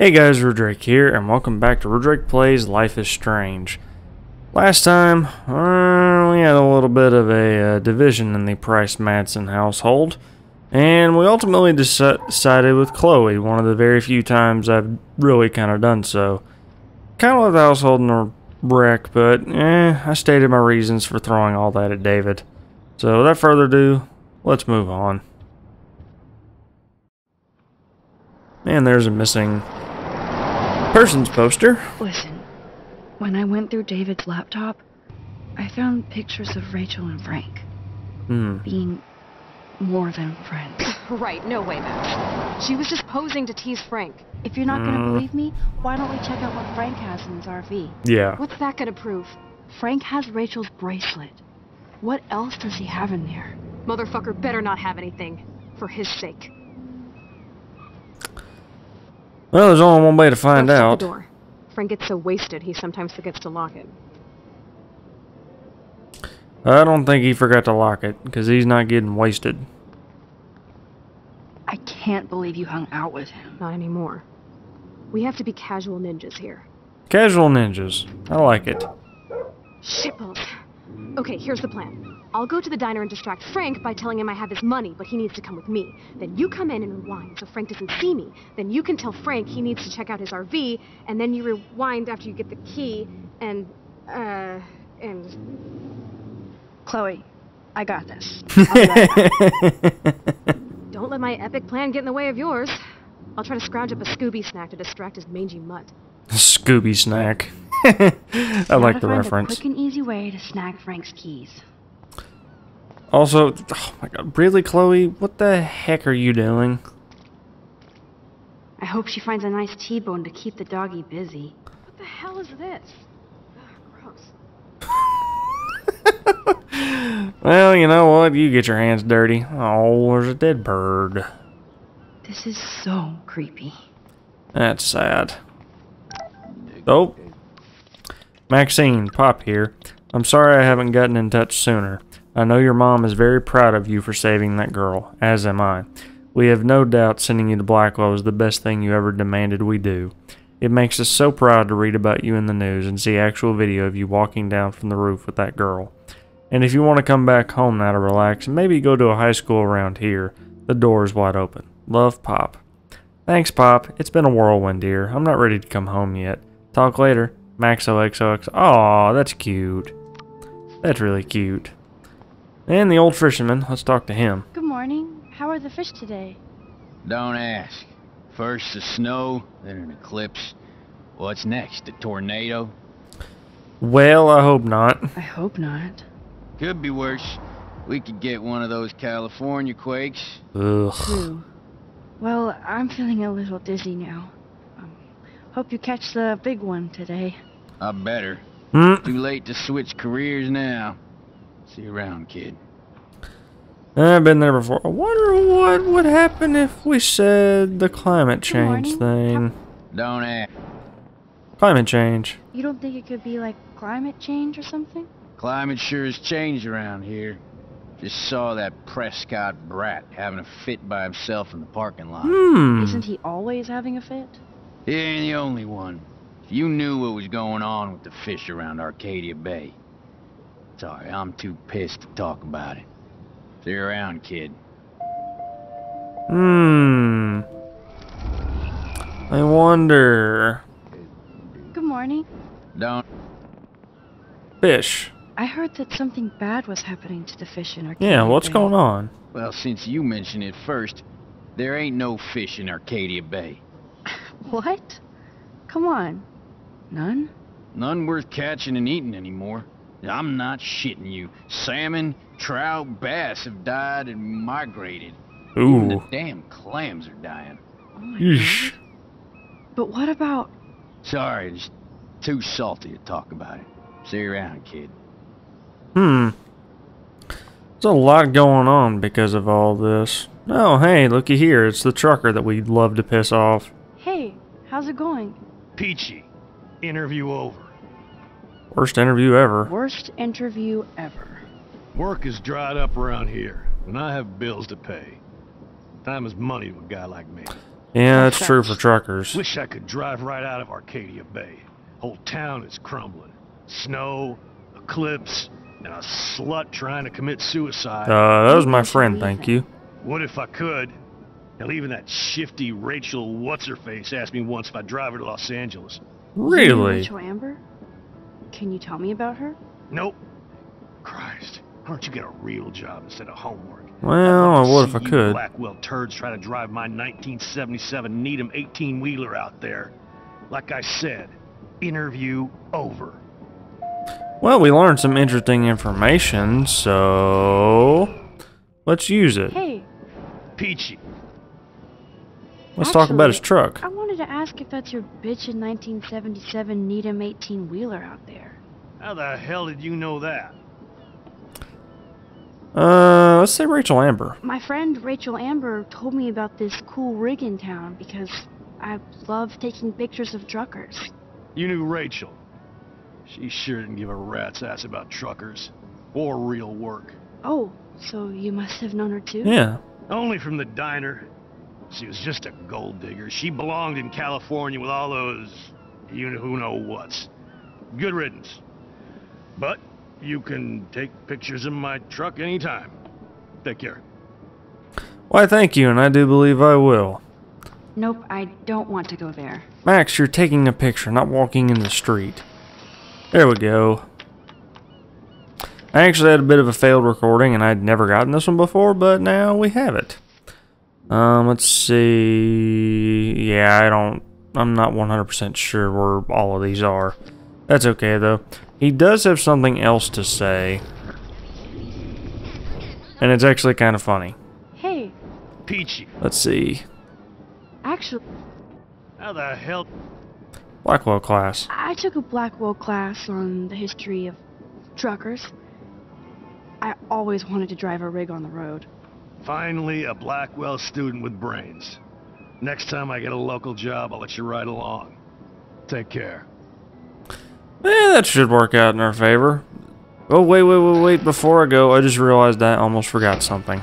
Hey guys, Rudrake here, and welcome back to Rudrake Plays Life is Strange. Last time, we had a little bit of a division in the Price-Madsen household, and we ultimately decided with Chloe, one of the very few times I've really kind of done so. Kind of left the household in a wreck, but I stated my reasons for throwing all that at David. So without further ado, let's move on. And there's a missing persons poster. Listen, when I went through David's laptop, I found pictures of Rachel and Frank being more than friends. Right, no way, Max. She was just posing to tease Frank. If you're not gonna believe me, why don't we check out what Frank has in his RV? Yeah. What's that gonna prove? Frank has Rachel's bracelet. What else does he have in there? Motherfucker better not have anything, for his sake. Well, there's only one way to find out. Frank gets so wasted, he sometimes forgets to lock it. I don't think he forgot to lock it, because he's not getting wasted. I can't believe you hung out with him. Not anymore. We have to be casual ninjas here. Casual ninjas. I like it. Shitballs. Okay, here's the plan. I'll go to the diner and distract Frank by telling him I have his money, but he needs to come with me. Then you come in and rewind so Frank doesn't see me. Then you can tell Frank he needs to check out his RV, and then you rewind after you get the key, and, Chloe, I got this. Don't let my epic plan get in the way of yours. I'll try to scrounge up a Scooby snack to distract his mangy mutt. Scooby snack. I like the reference. A quick and easy way to snag Frank's keys. Also, oh my God, really, Chloe? What the heck are you doing? I hope she finds a nice T-bone to keep the doggy busy. What the hell is this? Ugh, gross. Well, you know what? You get your hands dirty. Oh, there's a dead bird. This is so creepy. That's sad. Oh. Maxine, Pop here. I'm sorry I haven't gotten in touch sooner. I know your mom is very proud of you for saving that girl, as am I. We have no doubt sending you to Blackwell is the best thing you ever demanded we do. It makes us so proud to read about you in the news and see actual video of you walking down from the roof with that girl. And if you want to come back home now to relax, maybe go to a high school around here. The door is wide open. Love, Pop. Thanks, Pop. It's been a whirlwind, dear. I'm not ready to come home yet. Talk later. Max OXOX. Aw, that's cute. That's really cute. And the old fisherman. Let's talk to him. Good morning. How are the fish today? Don't ask. First the snow, then an eclipse. What's next? A tornado? Well, I hope not. I hope not. Could be worse. We could get one of those California quakes. Ugh. True. Well, I'm feeling a little dizzy now. Hope you catch the big one today. I better. Too late to switch careers now. See you around, kid. I've been there before. I wonder what would happen if we said the climate change thing. Don't ask. Climate change. You don't think it could be like climate change or something? Climate sure has changed around here. Just saw that Prescott brat having a fit by himself in the parking lot. Isn't he always having a fit? He ain't the only one. If you knew what was going on with the fish around Arcadia Bay. Sorry, I'm too pissed to talk about it. See you around, kid. I wonder. Good morning. Don't. Fish. I heard that something bad was happening to the fish in Arcadia Bay. Yeah, what's going on? Well, since you mentioned it first, there ain't no fish in Arcadia Bay. What? Come on. None? None worth catching and eating anymore. I'm not shitting you. Salmon, trout, bass have died and migrated. Ooh. Even the damn clams are dying. Oh my God. But what about... Sorry, it's too salty to talk about it. See you around, kid. There's a lot going on because of all this. Oh, hey, looky here. It's the trucker that we'd love to piss off. Hey, how's it going? Peachy. Interview over. Worst interview ever. Worst interview ever. Work is dried up around here, and I have bills to pay. Time is money to a guy like me. Yeah, that's true for truckers. Wish I could drive right out of Arcadia Bay. Whole town is crumbling. Snow, eclipse, and a slut trying to commit suicide. That was my friend, thank you. What if I could? Now even that shifty Rachel what's-her-face asked me once if I'd drive her to Los Angeles. Really? Rachel Amber? Can you tell me about her? Nope. Christ, why don't you get a real job instead of homework? Well, I would if I could. Blackwell turds try to drive my 1977 Needham 18-wheeler out there. Like I said, interview over. Well, we learned some interesting information, so let's use it. Hey, Peachy. Let's talk about his truck. I wanted to ask if that's your bitchin' 1977 Needham 18-wheeler out there. How the hell did you know that? Let's say Rachel Amber. My friend Rachel Amber told me about this cool rig in town because I love taking pictures of truckers. You knew Rachel. She sure didn't give a rat's ass about truckers or real work. Oh, so you must have known her too? Yeah. Only from the diner. She was just a gold digger. She belonged in California with all those you-know-who-know-whats. Good riddance. But you can take pictures of my truck anytime. Take care. Why, thank you, and I do believe I will. Nope, I don't want to go there. Max, you're taking a picture, not walking in the street. There we go. I actually had a bit of a failed recording, and I'd never gotten this one before, but now we have it. Let's see. Yeah, I'm not 100% sure where all of these are. That's okay, though. He does have something else to say. And it's actually kind of funny. Hey. Peachy. Let's see. Actually. How the hell? Blackwell class. I took a Blackwell class on the history of truckers. I always wanted to drive a rig on the road. Finally, a Blackwell student with brains. Next time I get a local job, I'll let you ride along. Take care. Eh, that should work out in our favor. Oh, wait. Before I go, I just realized I almost forgot something.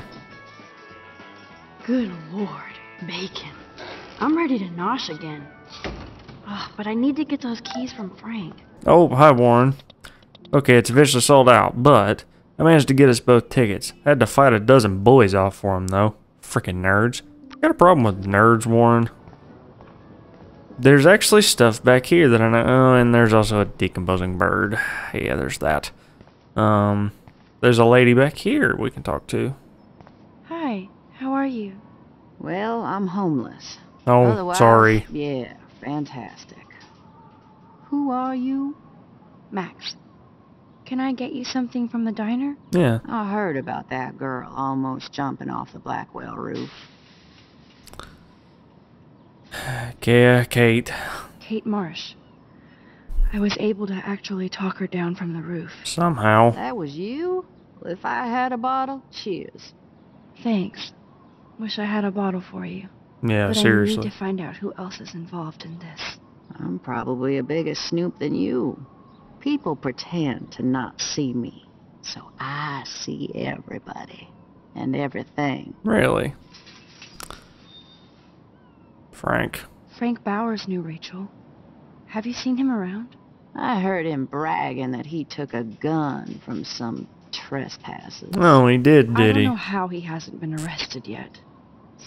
Good Lord, bacon. I'm ready to nosh again. Ugh, but I need to get those keys from Frank. Oh, hi, Warren. Okay, it's officially sold out, but I managed to get us both tickets. I had to fight a dozen bullies off for them, though. Frickin' nerds. Got a problem with nerds, Warren. There's actually stuff back here that I know. Oh, and there's also a decomposing bird. Yeah, there's that. There's a lady back here we can talk to. Hi, how are you? Well, I'm homeless. Oh, otherwise, sorry. Yeah, fantastic. Who are you? Max. Can I get you something from the diner? Yeah. I heard about that girl almost jumping off the Blackwell roof. Kate. Kate Marsh. I was able to actually talk her down from the roof. Somehow. That was you? If I had a bottle, cheers. Thanks. Wish I had a bottle for you. Yeah, but seriously. I need to find out who else is involved in this. I'm probably a bigger snoop than you. People pretend to not see me, so I see everybody and everything. Really? Frank. Frank Bowers knew Rachel. Have you seen him around? I heard him bragging that he took a gun from some trespassers. Oh, he did he? I don't know how he hasn't been arrested yet.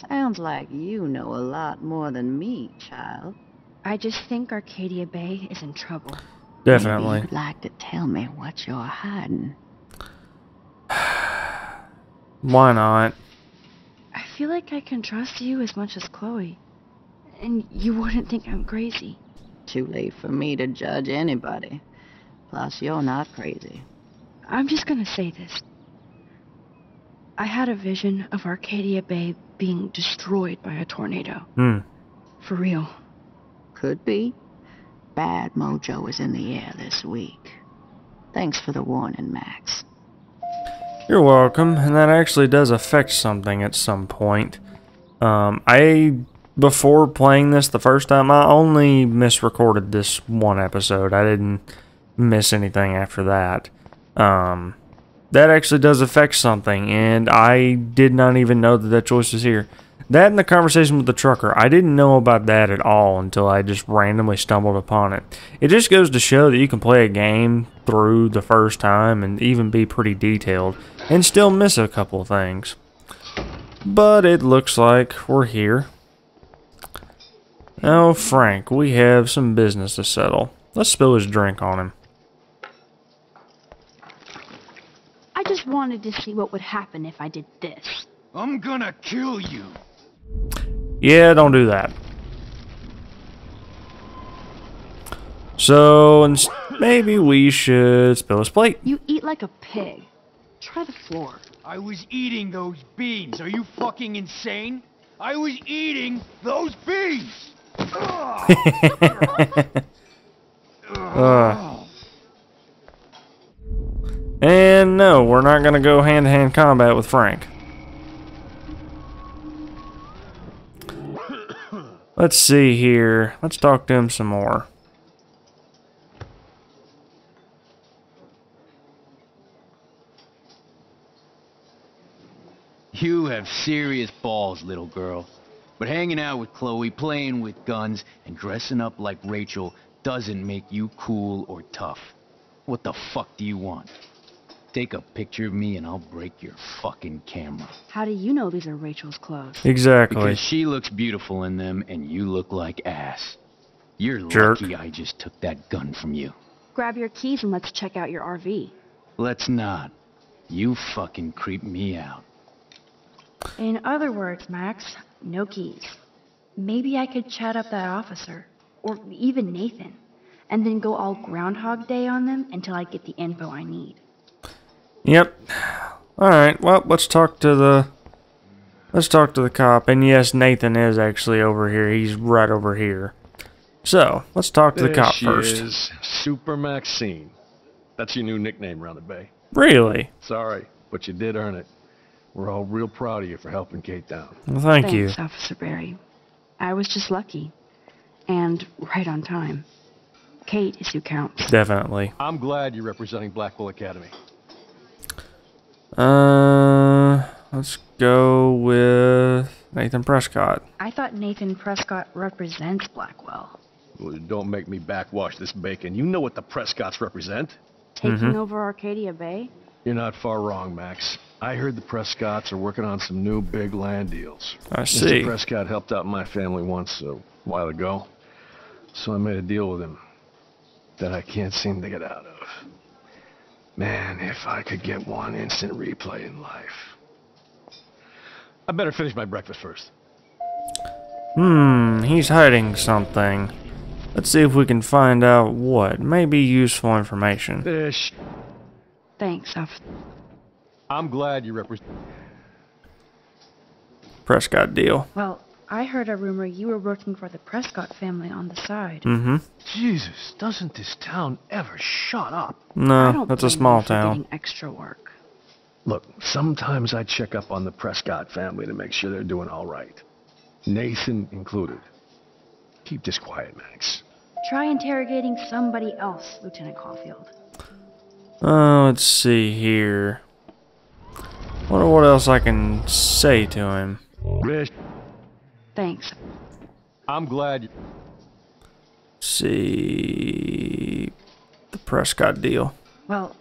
Sounds like you know a lot more than me, child. I just think Arcadia Bay is in trouble. Definitely. Maybe you'd like to tell me what you're hiding. Why not? I feel like I can trust you as much as Chloe. And you wouldn't think I'm crazy. Too late for me to judge anybody. Plus, you're not crazy. I'm just gonna say this. I had a vision of Arcadia Bay being destroyed by a tornado. Hmm. For real. Could be. Bad mojo is in the air this week. Thanks for the warning, Max. You're welcome, and that actually does affect something at some point. Before playing this the first time, I only misrecorded this one episode. I didn't miss anything after that. That actually does affect something, and I did not even know that that choice was here. That and the conversation with the trucker, I didn't know about that at all until I just randomly stumbled upon it. It just goes to show that you can play a game through the first time and even be pretty detailed and still miss a couple of things. But it looks like we're here. Oh, Frank, we have some business to settle. Let's spill his drink on him. I just wanted to see what would happen if I did this. I'm gonna kill you. Yeah, don't do that. So, maybe we should spill his plate. You eat like a pig. Try the floor. I was eating those beans. Are you fucking insane? I was eating those beans! And no, we're not gonna go hand-to-hand combat with Frank. Let's see here. Let's talk to him some more. You have serious balls, little girl. But hanging out with Chloe, playing with guns, and dressing up like Rachel doesn't make you cool or tough. What the fuck do you want? Take a picture of me and I'll break your fucking camera. How do you know these are Rachel's clothes? Exactly. Because she looks beautiful in them and you look like ass. You're lucky I just took that gun from you. Grab your keys and let's check out your RV. Let's not. You fucking creep me out. In other words, Max, no keys. Maybe I could chat up that officer, or even Nathan, and then go all Groundhog Day on them until I get the info I need. Yep. Alright, well, let's talk to the cop. And yes, Nathan is actually over here. He's right over here. So, let's talk to the cop first. She is Super Maxine. That's your new nickname around the Bay. Really? Sorry, but you did earn it. We're all real proud of you for helping Kate down. Well, thanks, Officer Barry. I was just lucky. And right on time. Kate is who counts. Definitely. I'm glad you're representing Blackwell Academy. Let's go with Nathan Prescott. I thought Nathan Prescott represents Blackwell. Well, don't make me backwash this bacon. You know what the Prescotts represent. Taking over Arcadia Bay? You're not far wrong, Max. I heard the Prescotts are working on some new big land deals. I see. Mr. Prescott helped out my family once a while ago, so I made a deal with him that I can't seem to get out of. Man, if I could get one instant replay in life. I better finish my breakfast first. He's hiding something. Let's see if we can find out what. Maybe useful information. Thanks, I'm glad you represent Prescott deal. Well, I heard a rumor you were working for the Prescott family on the side. Jesus, doesn't this town ever shut up? No, that's a small town. Extra work. Look, sometimes I check up on the Prescott family to make sure they're doing all right. Nathan included. Keep this quiet, Max. Try interrogating somebody else, Lieutenant Caulfield. Let's see here. Wonder what else I can say to him. Thanks. I'm glad. See the Prescott deal. Well,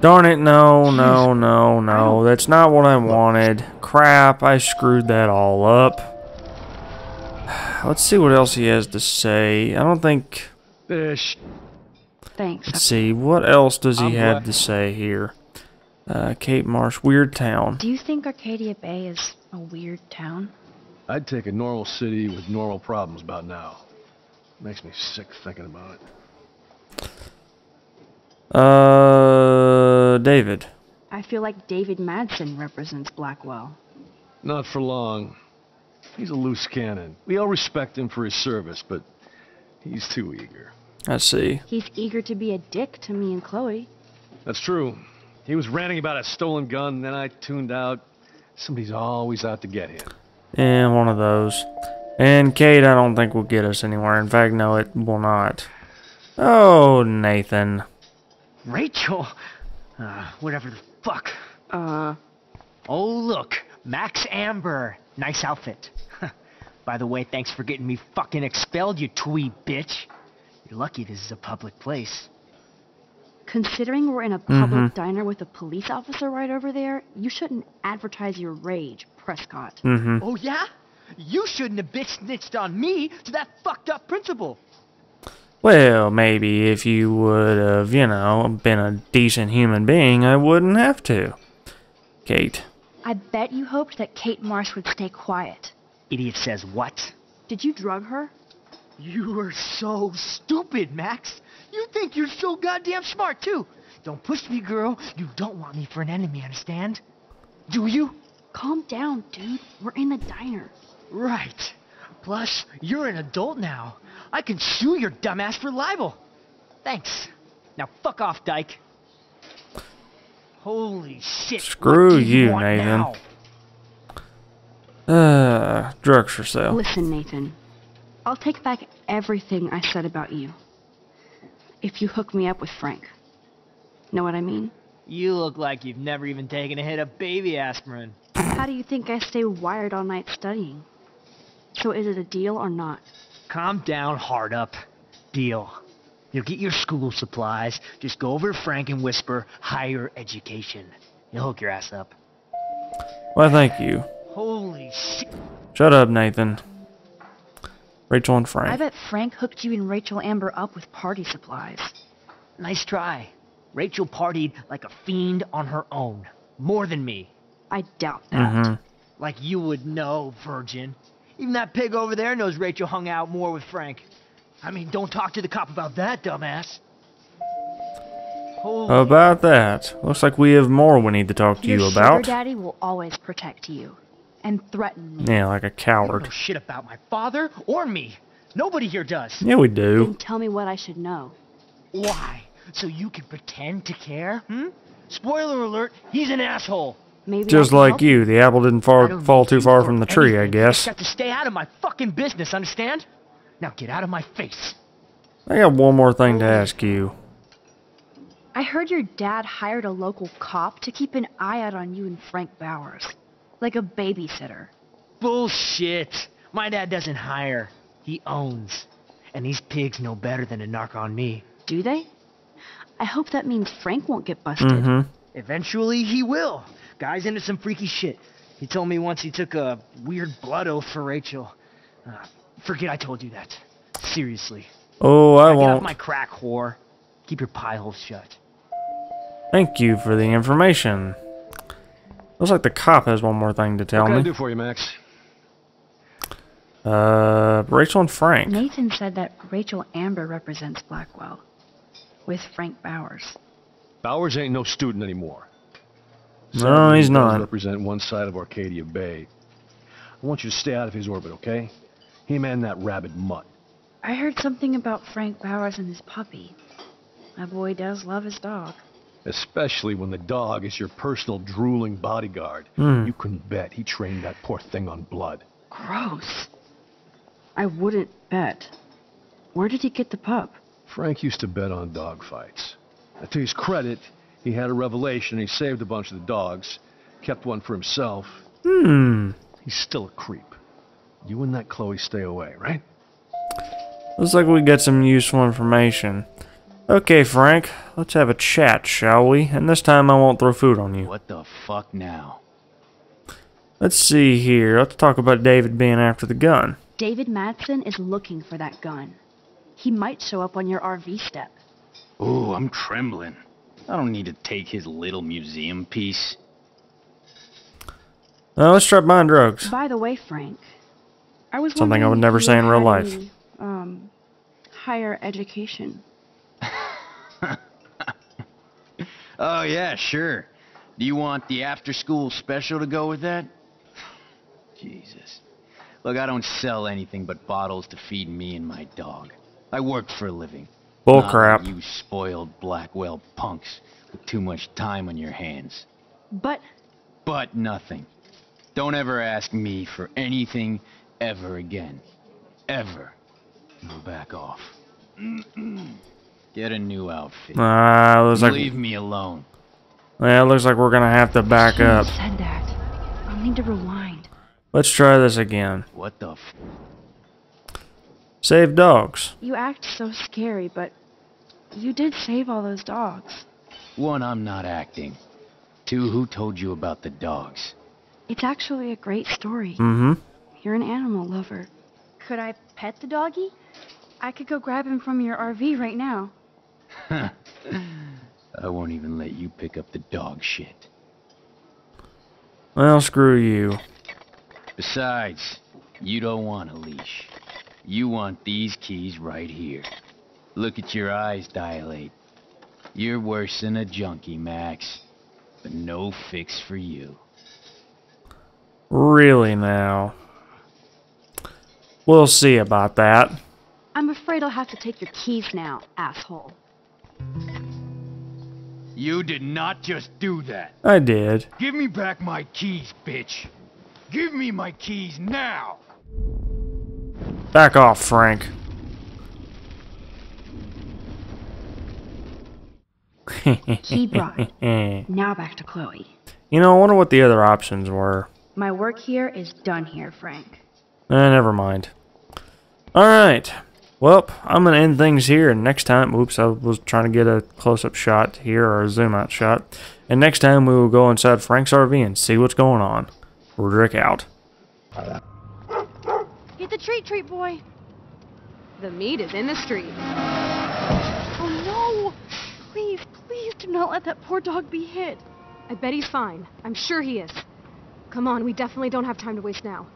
darn it! No! That's not what I wanted. Crap! I screwed that all up. Let's see what else he has to say. I don't think. Thanks. Let's see what else does he have to say here. Kate Marsh, weird town. Do you think Arcadia Bay is a weird town? I'd take a normal city with normal problems about now. Makes me sick thinking about it. David. I feel like David Madsen represents Blackwell. Not for long. He's a loose cannon. We all respect him for his service, but he's too eager. I see. He's eager to be a dick to me and Chloe. That's true. He was ranting about a stolen gun, and then I tuned out. Somebody's always out to get him. And one of those. And Kate, I don't think will get us anywhere. In fact, no, it will not. Oh, Nathan. Rachel? Whatever the fuck. Oh, look. Max Amber. Nice outfit. By the way, thanks for getting me fucking expelled, you twee bitch. You're lucky this is a public place. Considering we're in a public diner with a police officer right over there, you shouldn't advertise your rage, Prescott. Oh yeah? You shouldn't have bitch snitched on me to that fucked up principal. Well, maybe if you would have, you know, been a decent human being, I wouldn't have to. Kate. I bet you hoped that Kate Marsh would stay quiet. Idiot says what? Did you drug her? You are so stupid, Max. You think you're so goddamn smart, too. Don't push me, girl. You don't want me for an enemy, understand? Do you? Calm down, dude. We're in a diner. Right. Plus, you're an adult now. I can sue your dumbass for libel. Thanks. Now fuck off, Dyke. Holy shit. Screw you, Nathan. Drugs for sale. Listen, Nathan. I'll take back everything I said about you. If you hook me up with Frank. Know what I mean? You look like you've never even taken a hit of baby aspirin. How do you think I stay wired all night studying? So is it a deal or not? Calm down, hard up. Deal. You'll get your school supplies. Just go over to Frank and whisper higher education. You'll hook your ass up. Well, thank you. Holy shit. Shut up, Nathan. Rachel and Frank. I bet Frank hooked you and Rachel Amber up with party supplies. Nice try. Rachel partied like a fiend on her own. More than me. I doubt that. Like you would know, virgin. Even that pig over there knows Rachel hung out more with Frank. I mean, don't talk to the cop about that, dumbass. Holy about that. Looks like we have more we need to talk to you about. Your sugar daddy will always protect you. And threaten me. Yeah, like a coward. I don't know shit about my father or me. Nobody here does. Yeah, we do. Then tell me what I should know. Why? So you can pretend to care? Hmm? Spoiler alert, he's an asshole. Maybe just like you, the apple didn't fall too far from the tree, I guess. Just have to stay out of my fucking business, understand? Now get out of my face. I got one more thing to ask you. I heard your dad hired a local cop to keep an eye out on you and Frank Bowers. Like a babysitter. Bullshit. My dad doesn't hire. He owns. And these pigs know better than to narc on me. Do they? I hope that means Frank won't get busted. Eventually he will. Guy's into some freaky shit. He told me once he took a weird blood oath for Rachel. Forget I told you that. Seriously. Oh, I won't. Get off my crack, whore. Keep your pie hole shut. Thank you for the information. Looks like the cop has one more thing to tell me. What can I do for you, Max? Rachel and Frank. Nathan said that Rachel Amber represents Blackwell. With Frank Bowers. Bowers ain't no student anymore. No, he's not. Represent one side of Arcadia Bay. I want you to stay out of his orbit, okay? Him and that rabid mutt. I heard something about Frank Bowers and his puppy. My boy does love his dog. Especially when the dog is your personal drooling bodyguard. You can bet he trained that poor thing on blood. Gross. I wouldn't bet. Where did he get the pup? Frank used to bet on dog fights. To his credit, he had a revelation. He saved a bunch of the dogs, kept one for himself. He's still a creep. You and that Chloe stay away, right? Looks like we got some useful information. Okay, Frank, let's have a chat, shall we? And this time I won't throw food on you. What the fuck now? Let's see here. Let's talk about David being after the gun. David Madsen is looking for that gun. He might show up on your RV step. Ooh, I'm trembling. I don't need to take his little museum piece. Let's try buying drugs. By the way, Frank, I was wondering something I would never say in real life. Higher education. Oh yeah, sure. Do you want the after-school special to go with that? Jesus. Look, I don't sell anything but bottles to feed me and my dog. I work for a living. Bullcrap. You spoiled Blackwell punks with too much time on your hands. But nothing. Don't ever ask me for anything ever again. Ever. Go back off. Get a new outfit. Looks like leave me alone. Yeah, it looks like we're gonna have to back up. Said that. I'll need to rewind. Let's try this again. What the f? Save dogs. You act so scary, but you did save all those dogs. One, I'm not acting. Two, who told you about the dogs? It's actually a great story. Mm-hmm. You're an animal lover. Could I pet the doggy? I could go grab him from your RV right now. I won't even let you pick up the dog shit. Well, screw you. Besides, you don't want a leash. You want these keys right here. Look at your eyes dilate. You're worse than a junkie, Max. But no fix for you. Really now? We'll see about that. I'm afraid I'll have to take your keys now, asshole. You did not just do that. I did. Give me back my keys, bitch. Give me my keys now. Back off, Frank. Key brought. Now back to Chloe. You know, I wonder what the other options were. My work here is done here, Frank. Never mind. Alright. Well, I'm going to end things here, and next time... Oops, I was trying to get a close-up shot here, or a zoom-out shot. And next time we will go inside Frank's RV and see what's going on. Rudrake out. Get the treat, boy! The meat is in the street. Oh, no! Please, please do not let that poor dog be hit. I bet he's fine. I'm sure he is. Come on, we definitely don't have time to waste now.